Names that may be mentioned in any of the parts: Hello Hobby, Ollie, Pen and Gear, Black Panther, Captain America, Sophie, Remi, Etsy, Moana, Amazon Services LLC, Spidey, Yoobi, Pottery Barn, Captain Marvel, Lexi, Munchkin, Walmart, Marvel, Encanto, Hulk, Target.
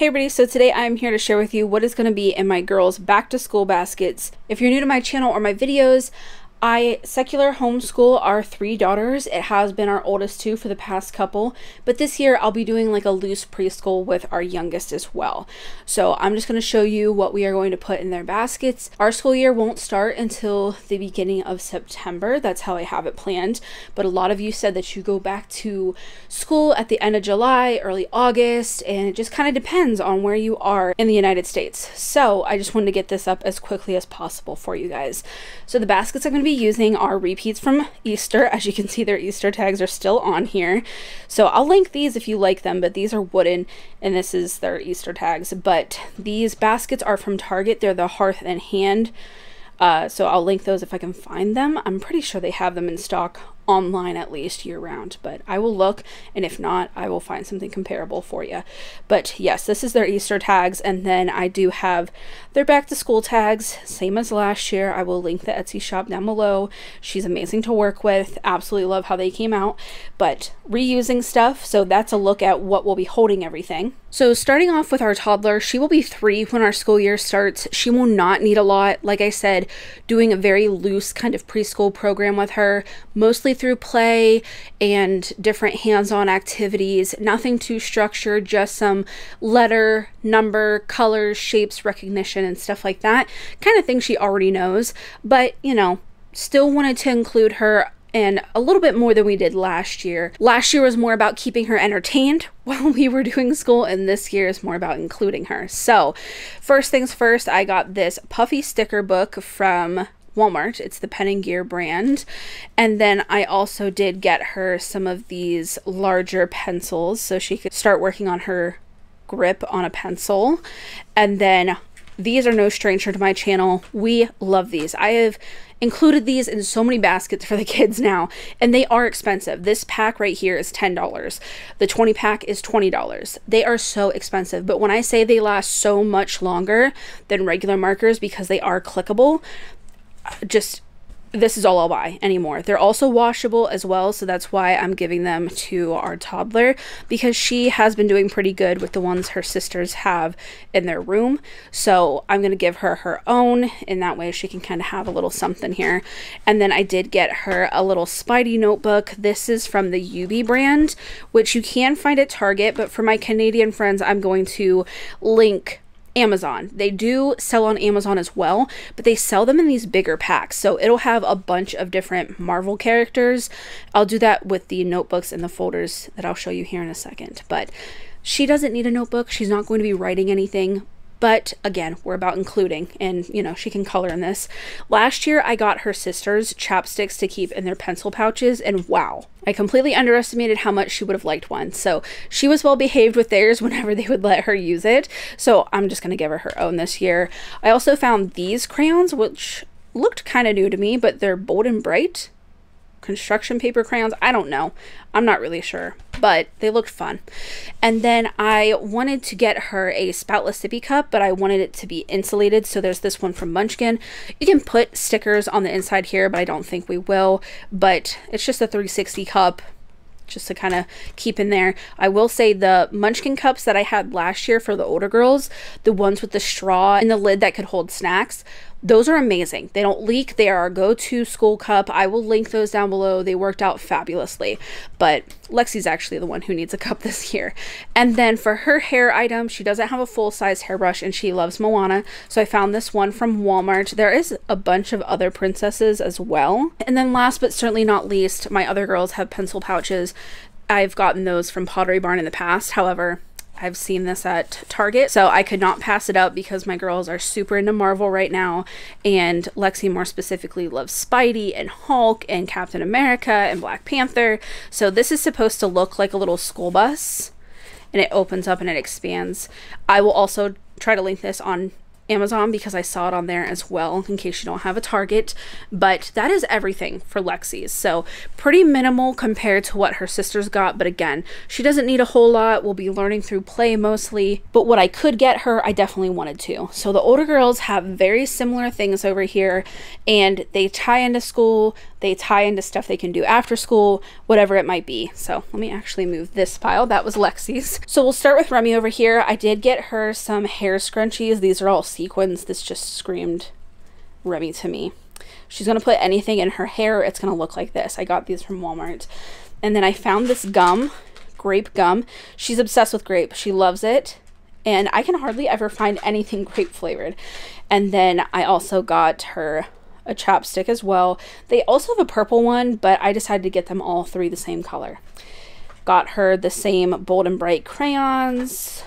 Hey everybody, so today I'm here to share with you what is going to be in my girls' back to school baskets. If you're new to my channel or my videos, I secular homeschool our three daughters. It has been our oldest two for the past couple, but this year I'll be doing like a loose preschool with our youngest as well. So I'm just going to show you what we are going to put in their baskets. Our school year won't start until the beginning of September. That's how I have it planned. But a lot of you said that you go back to school at the end of July, early August, and it just kind of depends on where you are in the United States. So I just wanted to get this up as quickly as possible for you guys. So the baskets I'm going to be using our repeats from Easter. As you can see, their Easter tags are still on here, so I'll link these if you like them, but these are wooden and this is their Easter tags. But these baskets are from Target. They're the Hearth and Hand, so I'll link those if I can find them. I'm pretty sure they have them in stock online, at least year-round, but I will look, and if not, I will find something comparable for you. But yes, this is their Easter tags, and then I do have their back to school tags, same as last year. I will link the Etsy shop down below. She's amazing to work with, absolutely love how they came out. But reusing stuff, so that's a look at what we'll be holding everything. So starting off with our toddler, she will be 3 when our school year starts. She will not need a lot. Like I said, doing a very loose kind of preschool program with her, mostly through play and different hands-on activities, nothing too structured, just some letter, number, colors, shapes, recognition, and stuff like that, kind of thing she already knows, but you know, still wanted to include her and a little bit more than we did last year. Last year was more about keeping her entertained while we were doing school, and this year is more about including her. So first things first, I got this puffy sticker book from Walmart. It's the Pen and Gear brand. And then I also did get her some of these larger pencils so she could start working on her grip on a pencil. And then these are no stranger to my channel. We love these. I have included these in so many baskets for the kids now, and they are expensive. This pack right here is $10. The 20 pack is $20. They are so expensive, but when I say they last so much longer than regular markers because they are clickable, just this is all I'll buy anymore. They're also washable as well, so that's why I'm giving them to our toddler, because she has been doing pretty good with the ones her sisters have in their room. So I'm gonna give her her own, and that way she can kind of have a little something here. And then I did get her a little Spidey notebook. This is from the Yoobi brand, which you can find at Target, but for my Canadian friends, I'm going to link Amazon. They do sell on Amazon as well, but they sell them in these bigger packs, so it'll have a bunch of different Marvel characters. I'll do that with the notebooks and the folders that I'll show you here in a second. But she doesn't need a notebook. She's not going to be writing anything, but again, we're about including, and you know, she can color in this. Last year I got her sisters chapsticks to keep in their pencil pouches, and wow, I completely underestimated how much she would have liked one. So she was well behaved with theirs whenever they would let her use it. So I'm just gonna give her her own this year. I also found these crayons, which looked kind of new to me, but they're bold and bright. Construction paper crayons, I don't know, I'm not really sure, but they looked fun. And then I wanted to get her a spoutless sippy cup, but I wanted it to be insulated, so there's this one from Munchkin. You can put stickers on the inside here, but I don't think we will, but it's just a 360 cup just to kind of keep in there. I will say the Munchkin cups that I had last year for the older girls, the ones with the straw and the lid that could hold snacks, those are amazing. They don't leak. They are our go-to school cup. I will link those down below. They worked out fabulously, but Lexi's actually the one who needs a cup this year. And then for her hair item, she doesn't have a full-size hairbrush and she loves Moana, so I found this one from Walmart. There is a bunch of other princesses as well. And then last but certainly not least, my other girls have pencil pouches. I've gotten those from Pottery Barn in the past. However, I've seen this at Target, so I could not pass it up because my girls are super into Marvel right now, and Lexi more specifically loves Spidey and Hulk and Captain America and Black Panther. So this is supposed to look like a little school bus, and it opens up and it expands. I will also try to link this on Amazon because I saw it on there as well, in case you don't have a Target. But that is everything for Lexi's. So pretty minimal compared to what her sisters got. But again, she doesn't need a whole lot. We'll be learning through play mostly. But what I could get her, I definitely wanted to. So the older girls have very similar things over here, and they tie into school, they tie into stuff they can do after school, whatever it might be. So let me actually move this pile. That was Lexi's. So we'll start with Remi over here. I did get her some hair scrunchies. These are all sequins. This just screamed Remi to me. She's gonna put anything in her hair, it's gonna look like this. I got these from Walmart. And then I found this gum, grape gum. She's obsessed with grape, she loves it. And I can hardly ever find anything grape flavored. And then I also got her a chapstick as well. They also have a purple one, but I decided to get them all three the same color. Got her the same bold and bright crayons.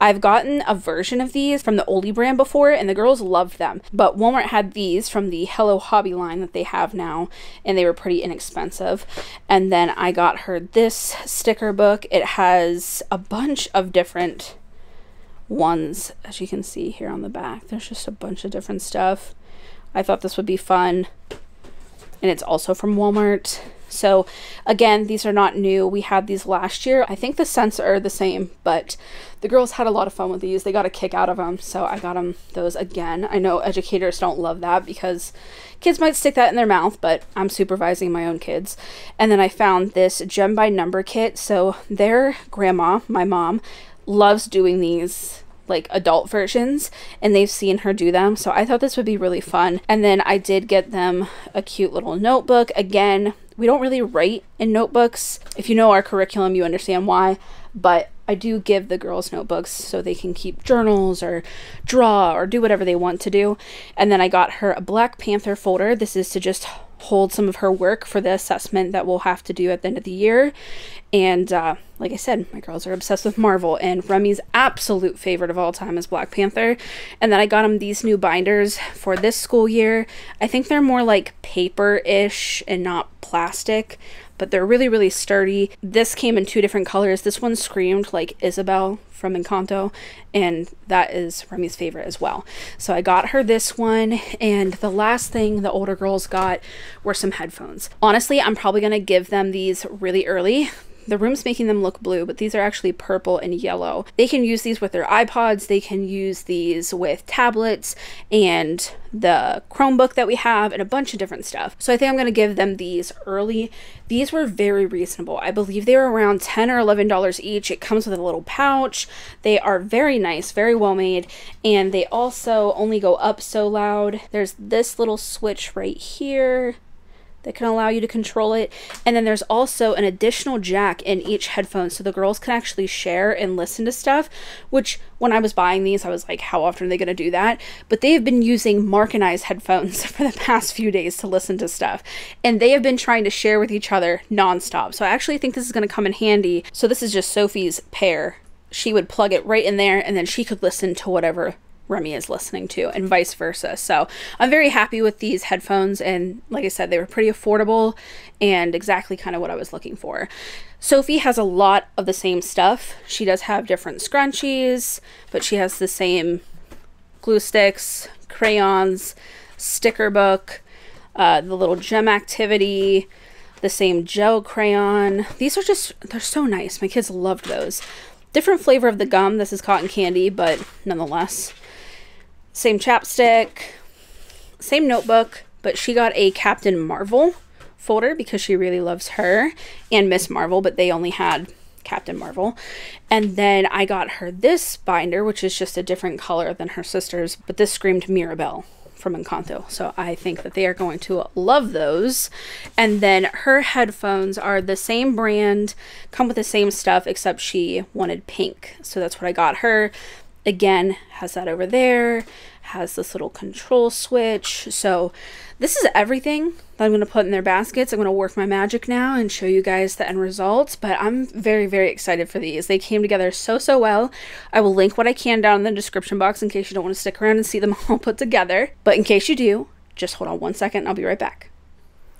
I've gotten a version of these from the Ollie brand before, and the girls loved them. But Walmart had these from the Hello Hobby line that they have now, and they were pretty inexpensive. And then I got her this sticker book. It has a bunch of different ones, as you can see here on the back. There's just a bunch of different stuff. I thought this would be fun. And it's also from Walmart. So again, these are not new. We had these last year. I think the scents are the same, but the girls had a lot of fun with these. They got a kick out of them, so I got them those again. I know educators don't love that because kids might stick that in their mouth, but I'm supervising my own kids. And then I found this gem by number kit. So their grandma, my mom, loves doing these like adult versions, and they've seen her do them, so I thought this would be really fun. And then I did get them a cute little notebook. Again, we don't really write in notebooks. If you know our curriculum, you understand why, but I do give the girls notebooks so they can keep journals or draw or do whatever they want to do. And then I got her a Black Panther folder. This is to just hold some of her work for the assessment that we'll have to do at the end of the year. And like I said, my girls are obsessed with Marvel, and Remi's absolute favorite of all time is Black Panther. And then I got them these new binders for this school year. I think they're more like paper-ish and not plastic, but they're really, really sturdy. This came in two different colors. This one screamed like Isabel from Encanto, and that is Remi's favorite as well. So I got her this one, and the last thing the older girls got were some headphones. Honestly, I'm probably gonna give them these really early. The room's making them look blue, but these are actually purple and yellow. They can use these with their iPods, they can use these with tablets and the Chromebook that we have, and a bunch of different stuff. So I think I'm going to give them these early. These were very reasonable. I believe they were around $10 or $11 each. It comes with a little pouch. They are very nice, very well made, and they also only go up so loud. There's this little switch right here that can allow you to control it. And then there's also an additional jack in each headphone, so the girls can actually share and listen to stuff, which when I was buying these, I was like, how often are they gonna do that? But they have been using Mark and I's headphones for the past few days to listen to stuff. And they have been trying to share with each other nonstop. So I actually think this is gonna come in handy. So this is just Sophie's pair. She would plug it right in there, and then she could listen to whatever Remi is listening to, and vice versa. So I'm very happy with these headphones, and like I said, they were pretty affordable and exactly kind of what I was looking for. Sophie has a lot of the same stuff. She does have different scrunchies, but she has the same glue sticks, crayons, sticker book, the little gem activity, the same gel crayon. These are just, they're so nice. My kids loved those. Different flavor of the gum. This is cotton candy, but nonetheless. Same chapstick, same notebook, but she got a Captain Marvel folder because she really loves her and Miss Marvel, but they only had Captain Marvel. And then I got her this binder, which is just a different color than her sister's, but this screamed Mirabelle from Encanto. So I think that they are going to love those. And then her headphones are the same brand, come with the same stuff, except she wanted pink. So that's what I got her. Again, has that over there, has this little control switch. So this is everything that I'm going to put in their baskets. I'm going to work my magic now and show you guys the end results, but I'm very, very excited for these. They came together so, so well. I will link what I can down in the description box in case you don't want to stick around and see them all put together. But in case you do, just hold on one second and I'll be right back.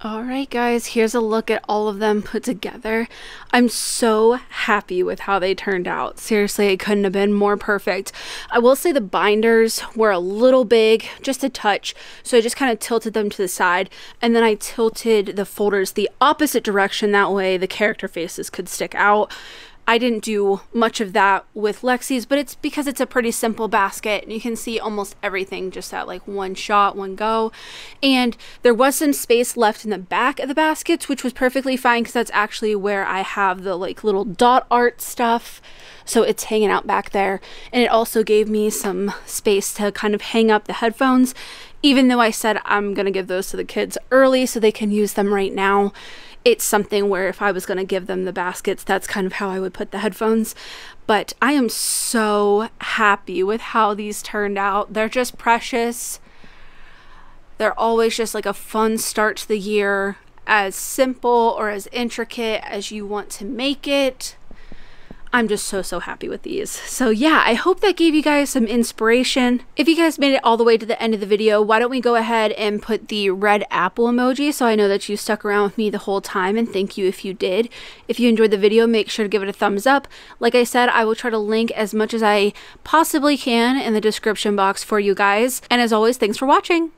Alright guys, here's a look at all of them put together. I'm so happy with how they turned out. Seriously, it couldn't have been more perfect. I will say the binders were a little big, just a touch, so I just kind of tilted them to the side, and then I tilted the folders the opposite direction, that way the character faces could stick out. I didn't do much of that with Lexi's, but it's because it's a pretty simple basket and you can see almost everything just at like one shot, one go. And there was some space left in the back of the baskets, which was perfectly fine because that's actually where I have the like little dot art stuff. So it's hanging out back there. And it also gave me some space to kind of hang up the headphones, even though I said I'm going to give those to the kids early so they can use them right now. It's something where if I was going to give them the baskets, that's kind of how I would put the headphones. But I am so happy with how these turned out. They're just precious. They're always just like a fun start to the year, as simple or as intricate as you want to make it. I'm just so happy with these. So yeah, I hope that gave you guys some inspiration. If you guys made it all the way to the end of the video, why don't we go ahead and put the red apple emoji so I know that you stuck around with me the whole time, and thank you if you did. If you enjoyed the video, make sure to give it a thumbs up. Like I said, I will try to link as much as I possibly can in the description box for you guys. And as always, thanks for watching.